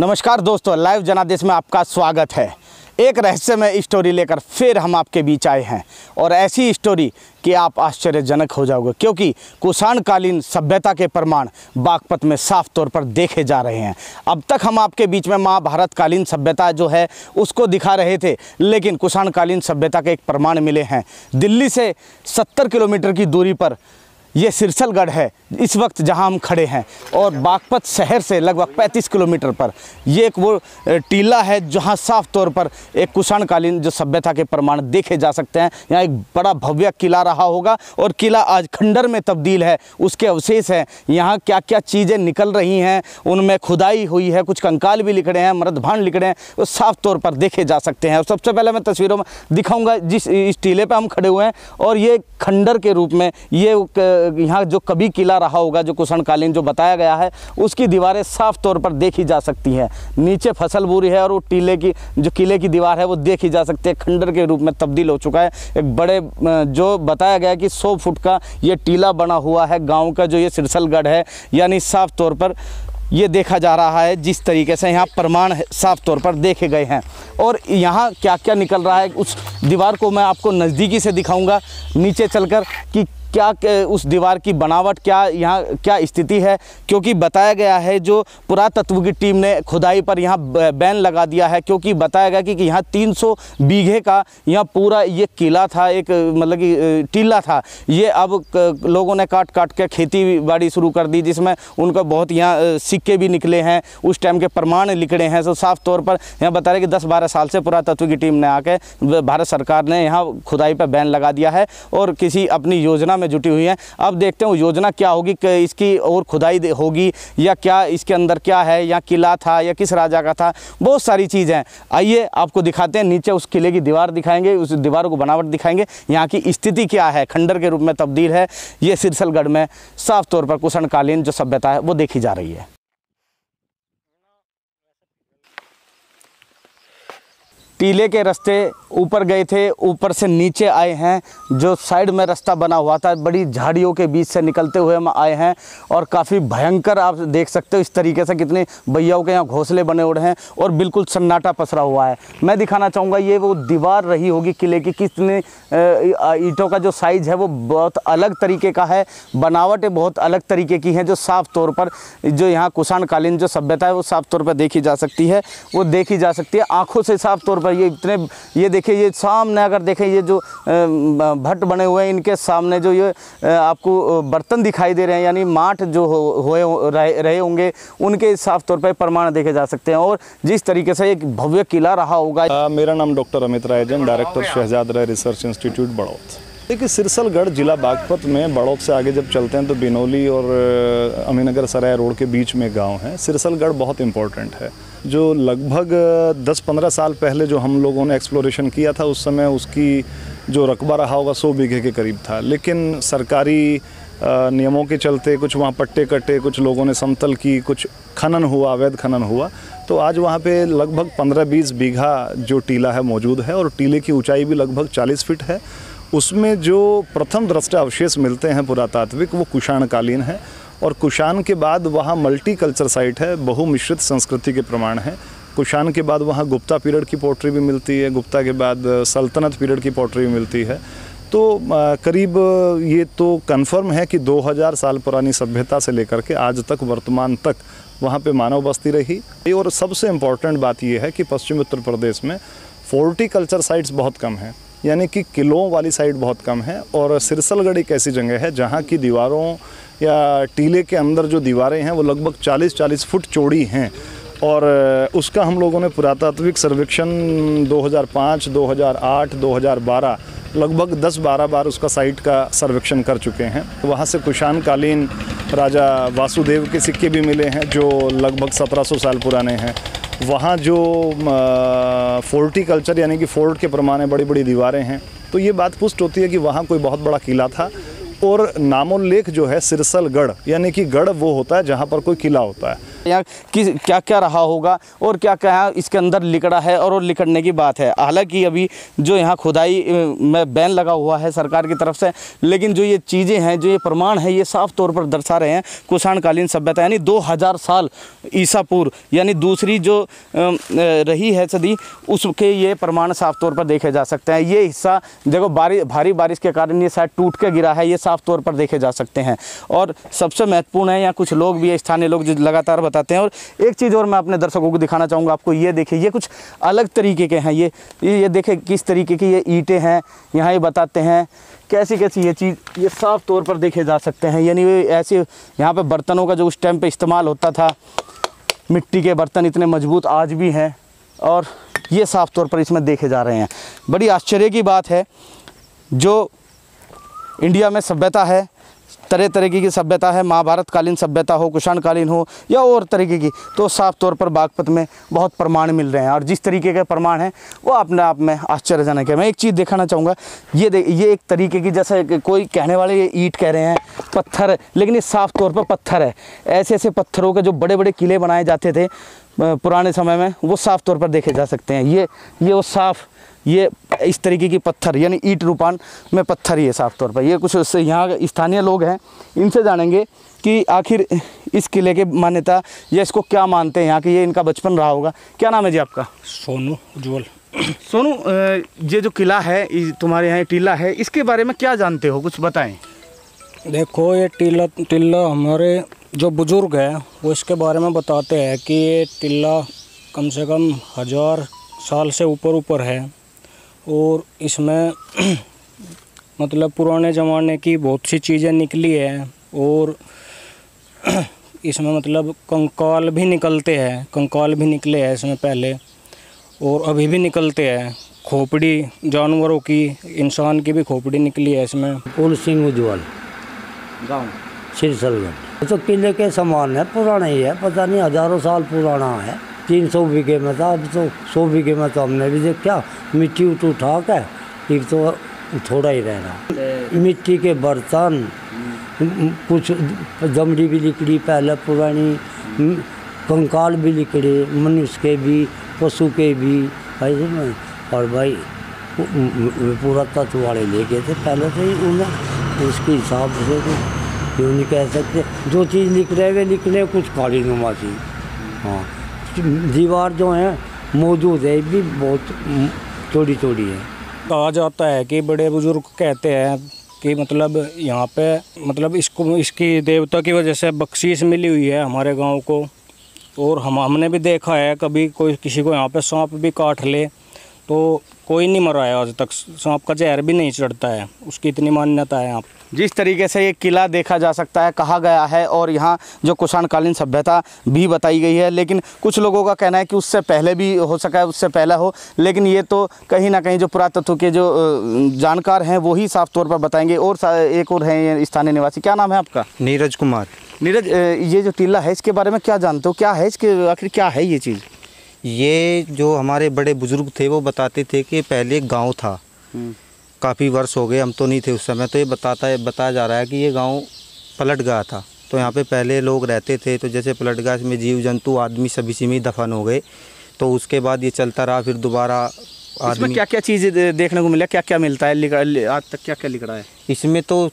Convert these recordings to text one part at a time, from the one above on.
नमस्कार दोस्तों, लाइव जनादेश में आपका स्वागत है। एक रहस्यमय स्टोरी लेकर फिर हम आपके बीच आए हैं और ऐसी स्टोरी कि आप आश्चर्यजनक हो जाओगे, क्योंकि कुषाणकालीन सभ्यता के प्रमाण बागपत में साफ तौर पर देखे जा रहे हैं। अब तक हम आपके बीच में महाभारतकालीन सभ्यता जो है उसको दिखा रहे थे, लेकिन कुषाणकालीन सभ्यता के एक प्रमाण मिले हैं। दिल्ली से 70 किलोमीटर की दूरी पर ये सिरसलगढ़ है इस वक्त जहां हम खड़े हैं, और बागपत शहर से लगभग 35 किलोमीटर पर ये एक वो टीला है जहां साफ तौर पर एक कुषाणकालीन जो सभ्यता के प्रमाण देखे जा सकते हैं। यहाँ एक बड़ा भव्य किला रहा होगा और किला आज खंडर में तब्दील है, उसके अवशेष हैं। यहाँ क्या क्या चीज़ें निकल रही हैं, उनमें खुदाई हुई है, कुछ कंकाल भी लिखड़े हैं, मृत भांड लिखड़े हैं, वो साफ तौर पर देखे जा सकते हैं। और सबसे पहले मैं तस्वीरों में दिखाऊँगा जिस इस टीले पर हम खड़े हुए हैं, और ये खंडर के रूप में ये यहाँ जो कभी किला रहा होगा जो कुषाणकालीन जो बताया गया है, उसकी दीवारें साफ तौर पर देखी जा सकती हैं। नीचे फसल बुरी है और वो टीले की जो किले की दीवार है वो देखी जा सकती है, खंडर के रूप में तब्दील हो चुका है। एक बड़े जो बताया गया कि 100 फुट का ये टीला बना हुआ है गांव का, जो ये सिरसलगढ़ है, यानी साफ तौर पर ये देखा जा रहा है जिस तरीके से यहाँ प्रमाण साफ तौर पर देखे गए हैं। और यहाँ क्या क्या निकल रहा है उस दीवार को मैं आपको नज़दीकी से दिखाऊँगा नीचे चल कर कि क्या उस दीवार की बनावट, क्या यहाँ क्या स्थिति है, क्योंकि बताया गया है जो पुरातत्व की टीम ने खुदाई पर यहाँ बैन लगा दिया है, क्योंकि बताया गया कि यहाँ 300 बीघे का यहाँ पूरा ये किला था, एक मतलब कि टीला था। ये अब लोगों ने काट काट के खेती बाड़ी शुरू कर दी, जिसमें उनका बहुत यहाँ सिक्के भी निकले हैं, उस टाइम के प्रमाण निकले हैं। तो साफ तौर पर यहाँ बता रहे कि 10-12 साल से पुरातत्व की टीम ने आके भारत सरकार ने यहाँ खुदाई पर बैन लगा दिया है और किसी अपनी योजना जुटी हुई है। अब देखते हैं योजना क्या होगी, इसकी और खुदाई होगी या क्या इसके अंदर क्या है, या किला था या किस राजा का था, बहुत सारी चीजें हैं। आइए आपको दिखाते हैं, नीचे उस किले की दीवार दिखाएंगे, उस दीवारों को बनावट दिखाएंगे, यहाँ की स्थिति क्या है, खंडर के रूप में तब्दील है। ये सिरसलगढ़ में साफ तौर पर कुषाणकालीन जो सभ्यता है वो देखी जा रही है। टीले के रास्ते ऊपर गए थे, ऊपर से नीचे आए हैं, जो साइड में रास्ता बना हुआ था, बड़ी झाड़ियों के बीच से निकलते हुए हम आए हैं। और काफ़ी भयंकर आप देख सकते हो इस तरीके से कितने भैयाओं के यहाँ घोंसले बने उड़े हैं और बिल्कुल सन्नाटा पसरा हुआ है। मैं दिखाना चाहूँगा ये वो दीवार रही होगी किले की, कितने ईंटों का जो साइज़ है वो बहुत अलग तरीके का है, बनावटें बहुत अलग तरीके की हैं, जो साफ तौर पर जो यहाँ कुषाणकालीन जो सभ्यता है वो साफ तौर पर देखी जा सकती है, वो देखी जा सकती है आँखों से साफ तौर पर। ये इतने ये देखिए, ये सामने अगर देखें ये जो भट्ट बने हुए हैं, इनके सामने जो ये आपको बर्तन दिखाई दे रहे हैं, यानी माठ जो रहे होंगे, उनके साफ तौर पर प्रमाण देखे जा सकते हैं। और जिस तरीके से एक भव्य किला रहा होगा। मेरा नाम doctor Amit रायजन, director Shahzad Rai research institute Baraut. देखिए, सिरसलगढ़ जिला बागपत में बड़ौत से आगे जब चलते हैं तो बिनौली और अमीनगर सराय रोड के बीच में गांव है। सिरसलगढ़ बहुत इम्पोर्टेंट है, जो लगभग 10-15 साल पहले जो हम लोगों ने एक्सप्लोरेशन किया था, उस समय उसकी जो रकबा रहा होगा 100 बीघे के करीब था, लेकिन सरकारी नियमों के चलते कुछ वहाँ पट्टे कटे, कुछ लोगों ने समतल की, कुछ खनन हुआ, अवैध खनन हुआ, तो आज वहाँ पे लगभग 15-20 बीघा जो टीला है मौजूद है, और टीले की ऊँचाई भी लगभग 40 फीट है। उसमें जो प्रथम दृष्टया अवशेष मिलते हैं पुरातात्विक, वो कुषाणकालीन है, और कुषाण के बाद वहाँ मल्टी कल्चर साइट है, बहुमिश्रित संस्कृति के प्रमाण हैं। कुषाण के बाद वहाँ गुप्ता पीरियड की पोट्री भी मिलती है, गुप्ता के बाद सल्तनत पीरियड की पोट्री भी मिलती है। तो करीब ये तो कन्फर्म है कि 2000 साल पुरानी सभ्यता से लेकर के आज तक वर्तमान तक वहाँ पे मानव बस्ती रही। और सबसे इम्पॉर्टेंट बात ये है कि पश्चिमी उत्तर प्रदेश में हॉर्टिकल्चर साइट्स बहुत कम हैं, यानी कि किलों वाली साइड बहुत कम है, और सिरसलगढ़ एक ऐसी जगह है जहाँ की दीवारों या टीले के अंदर जो दीवारें हैं वो लगभग 40-40 फुट चौड़ी हैं। और उसका हम लोगों ने पुरातात्विक सर्वेक्षण 2005, 2008, 2012 लगभग 10-12 बार उसका साइट का सर्वेक्षण कर चुके हैं। वहाँ से कुषाणकालीन राजा वासुदेव के सिक्के भी मिले हैं जो लगभग 1700 साल पुराने हैं। वहाँ जो फोर्टी कल्चर यानी कि फोर्ट के प्रमाण बड़ी बड़ी दीवारें हैं, तो ये बात पुष्ट होती है कि वहाँ कोई बहुत बड़ा किला था। और नामोल्लेख जो है सिरसलगढ़, यानी कि गढ़ वो होता है जहाँ पर कोई किला होता है। यहाँ क्या क्या रहा होगा और क्या क्या इसके अंदर लिखड़ा है और लिखड़ने की बात है। हालांकि अभी जो यहाँ खुदाई में बैन लगा हुआ है सरकार की तरफ से, लेकिन जो ये चीज़ें हैं, जो ये प्रमाण है, ये साफ तौर पर दर्शा रहे हैं कुषाणकालीन सभ्यता, यानी 2000 साल ईसा पूर्व, यानी दूसरी जो रही है सदी, उसके ये प्रमाण साफ तौर पर देखे जा सकते हैं। ये हिस्सा देखो, भारी बारिश के कारण ये शायद टूट के गिरा है, ये साफ तौर पर देखे जा सकते हैं। और सबसे महत्वपूर्ण है, यहाँ कुछ लोग भी, स्थानीय लोग जो लगातार बताते हैं। और एक चीज़ और मैं अपने दर्शकों को दिखाना चाहूँगा आपको, ये देखिए, ये कुछ अलग तरीके के हैं। ये देखें किस तरीके की ये ईंटें हैं, यहाँ ये बताते हैं कैसी कैसी ये चीज़, ये साफ तौर पर देखे जा सकते हैं। यानी ऐसे यहाँ पे बर्तनों का जो उस टाइम पे इस्तेमाल होता था, मिट्टी के बर्तन इतने मजबूत आज भी हैं, और ये साफ तौर पर इसमें देखे जा रहे हैं। बड़ी आश्चर्य की बात है, जो इंडिया में सभ्यता है, तरह तरीके की सभ्यता है, महाभारत कालीन सभ्यता हो, कुषाणकालीन हो या और तरीके की, तो साफ तौर पर बागपत में बहुत प्रमाण मिल रहे हैं। और जिस तरीके के प्रमाण हैं वो अपने आप में आश्चर्यजनक है। मैं एक चीज़ दिखाना चाहूँगा, ये एक तरीके की, जैसे कोई कहने वाले ये ईंट कह रहे हैं, पत्थर, लेकिन ये साफ तौर पर पत्थर है। ऐसे ऐसे पत्थरों के जो बड़े बड़े किले बनाए जाते थे पुराने समय में, वो साफ तौर पर देखे जा सकते हैं। ये वो साफ, ये इस तरीके की पत्थर, यानी ईंट रूपान में पत्थर ही है साफ तौर पर। ये कुछ उससे यहाँ स्थानीय लोग हैं, इनसे जानेंगे कि आखिर इस किले के मान्यता या इसको क्या मानते हैं यहाँ की, ये इनका बचपन रहा होगा। क्या नाम है जी आपका? सोनू उज्ज्वल। सोनू, ये जो किला है तुम्हारे यहाँ, टीला है, इसके बारे में क्या जानते हो, कुछ बताएँ। देखो, ये टीला हमारे जो बुज़ुर्ग हैं वो इसके बारे में बताते हैं कि ये टीला कम से कम 1000 साल से ऊपर है, और इसमें मतलब पुराने ज़माने की बहुत सी चीज़ें निकली हैं, और इसमें मतलब कंकाल भी निकले हैं इसमें पहले, और अभी भी निकलते हैं। खोपड़ी जानवरों की, इंसान की भी खोपड़ी निकली है इसमें। फूल सिंह उज्ज्वल, गाँव सिरसलगढ़। तो किले के समान है, पुराना ही है, पता नहीं 1000 साल पुराना है। 300 बीघे में था, अब तो 100 बीघे में तो हमने भी देखा, मिट्टी उठा के फिर तो थोड़ा ही रहना। मिट्टी के बर्तन, कुछ जमड़ी भी लिकड़ी पहले पुरानी, कंकाल भी लिकड़े, मनुष्य के भी, पशु के भी भाई। और भाई पूरा तत्व वाले ले गए थे पहले से ही उन्हें, उसके हिसाब से क्यों नहीं कह सकते। जो चीज़ लिख रहे कुछ काली नुमा थी। हाँ, दीवार जो है मौजूद है, भी बहुत थोड़ी थोड़ी है। कहा जाता है कि बड़े बुजुर्ग कहते हैं कि मतलब यहाँ पे मतलब इसको इसकी देवता की वजह से बख्शीश मिली हुई है हमारे गांव को। और हमने भी देखा है, कभी कोई किसी को यहाँ पे सांप भी काट ले तो कोई नहीं मरा है आज तक, सांप का जहर भी नहीं चढ़ता है, उसकी इतनी मान्यता है यहाँ। जिस तरीके से ये किला देखा जा सकता है, कहा गया है, और यहाँ जो कुषाणकालीन सभ्यता भी बताई गई है, लेकिन कुछ लोगों का कहना है कि उससे पहले भी हो सका है, उससे पहला हो, लेकिन ये तो कहीं ना कहीं जो पुरातत्व के जो जानकार हैं वो ही साफ तौर पर बताएंगे। और एक और हैं स्थानीय निवासी। क्या नाम है आपका? नीरज कुमार। नीरज, ये जो टीला है इसके बारे में क्या जानते हो, क्या है इसके, आखिर क्या है ये चीज़? ये जो हमारे बड़े बुजुर्ग थे वो बताते थे कि पहले गाँव था, काफ़ी वर्ष हो गए, हम तो नहीं थे उस समय, तो ये बताया जा रहा है कि ये गांव पलट गया था, तो यहाँ पे पहले लोग रहते थे, तो जैसे पलट गया, इसमें जीव जंतु आदमी सभी इसी में दफन हो गए, तो उसके बाद ये चलता रहा। फिर दोबारा आदमी, क्या क्या चीज़ें देखने को मिला, क्या क्या मिलता है आज तक, क्या क्या लिख रहा है इसमें? तो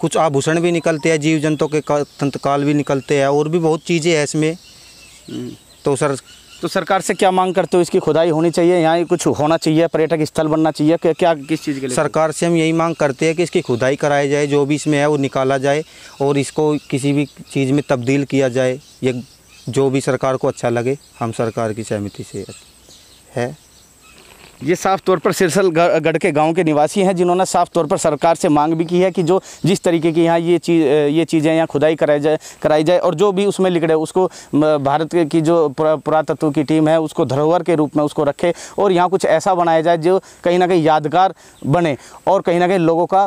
कुछ आभूषण भी निकलते हैं, जीव जंतु के तंतकाल भी निकलते हैं, और भी बहुत चीज़ें हैं इसमें। तो सरकार से क्या मांग करते हो, इसकी खुदाई होनी चाहिए, यहाँ कुछ होना चाहिए, पर्यटक स्थल बनना चाहिए, क्या किस चीज़ के लिए? सरकार से हम यही मांग करते हैं कि इसकी खुदाई कराई जाए, जो भी इसमें है वो निकाला जाए, और इसको किसी भी चीज़ में तब्दील किया जाए, ये जो भी सरकार को अच्छा लगे, हम सरकार की सहमति से है। ये साफ तौर पर सिरसलगढ़ के गांव के निवासी हैं, जिन्होंने साफ तौर पर सरकार से मांग भी की है कि जो जिस तरीके की यहाँ ये चीज़ें यहाँ खुदाई कराई जाए, और जो भी उसमें लिखड़े उसको भारत की जो पुरातत्व की टीम है उसको धरोहर के रूप में उसको रखे, और यहाँ कुछ ऐसा बनाया जाए जो कहीं ना कहीं यादगार बने, और कहीं ना कहीं लोगों का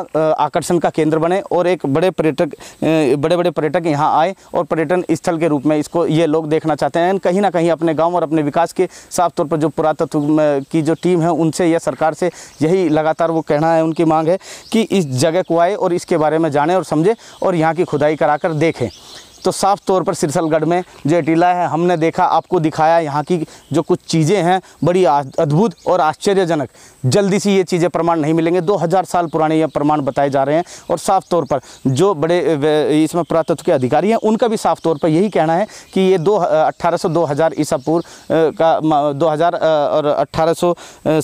आकर्षण का केंद्र बने, और एक बड़े बड़े पर्यटक यहाँ आए, और पर्यटन स्थल के रूप में इसको ये लोग देखना चाहते हैं, कहीं ना कहीं अपने गाँव और अपने विकास के। साफ तौर पर जो पुरातत्व की जो टीम मुलाजिम हैं उनसे या सरकार से यही लगातार वो कहना है, उनकी मांग है कि इस जगह को आए और इसके बारे में जानें और समझें और यहाँ की खुदाई कराकर देखें। तो साफ़ तौर पर सिरसलगढ़ में जो टीला है हमने देखा, आपको दिखाया, यहाँ की जो कुछ चीज़ें हैं बड़ी अद्भुत और आश्चर्यजनक। जल्दी सी ये चीज़ें प्रमाण नहीं मिलेंगे, 2000 साल पुराने ये प्रमाण बताए जा रहे हैं। और साफ़ तौर पर जो बड़े इसमें पुरातत्व के अधिकारी हैं उनका भी साफ़ तौर पर यही कहना है कि ये 1800-2000 ईसा पूर्व का 2000 और 1800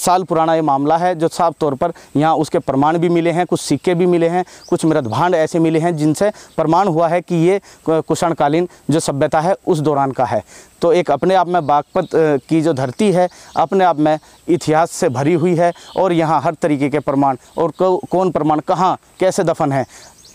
साल पुराना ये मामला है, जो साफ़ तौर पर यहाँ उसके प्रमाण भी मिले हैं, कुछ सिक्के भी मिले हैं, कुछ मृत भांड ऐसे मिले हैं जिनसे प्रमाण हुआ है कि ये कुषाणकालीन जो सभ्यता है उस दौरान का है। तो एक अपने आप में बागपत की जो धरती है अपने आप में इतिहास से भरी हुई है और यहाँ हर तरीके के प्रमाण और कौन प्रमाण कहाँ कैसे दफन है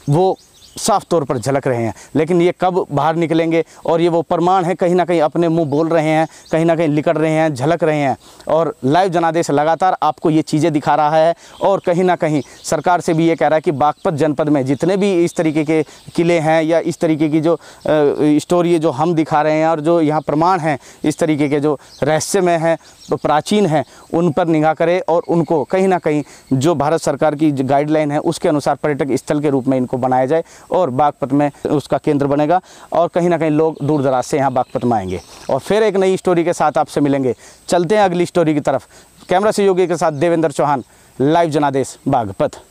वो साफ तौर पर झलक रहे हैं। लेकिन ये कब बाहर निकलेंगे और ये वो प्रमाण है कहीं ना कहीं अपने मुंह बोल रहे हैं, कहीं ना कहीं लिकड़ रहे हैं, झलक रहे हैं। और लाइव जनादेश लगातार आपको ये चीज़ें दिखा रहा है और कहीं ना कहीं सरकार से भी ये कह रहा है कि बागपत जनपद में जितने भी इस तरीके के किले हैं या इस तरीके की जो स्टोरी जो हम दिखा रहे हैं और जो यहाँ प्रमाण हैं इस तरीके के जो रहस्यमय हैं तो प्राचीन हैं उन पर निगाह करें और उनको कहीं ना कहीं जो भारत सरकार की गाइडलाइन है उसके अनुसार पर्यटक स्थल के रूप में इनको बनाया जाए और बागपत में उसका केंद्र बनेगा और कहीं ना कहीं लोग दूर दराज से यहाँ बागपत में आएंगे। और फिर एक नई स्टोरी के साथ आपसे मिलेंगे। चलते हैं अगली स्टोरी की तरफ। कैमरा सहयोगी के साथ देवेंद्र चौहान, लाइव जनादेश, बागपत।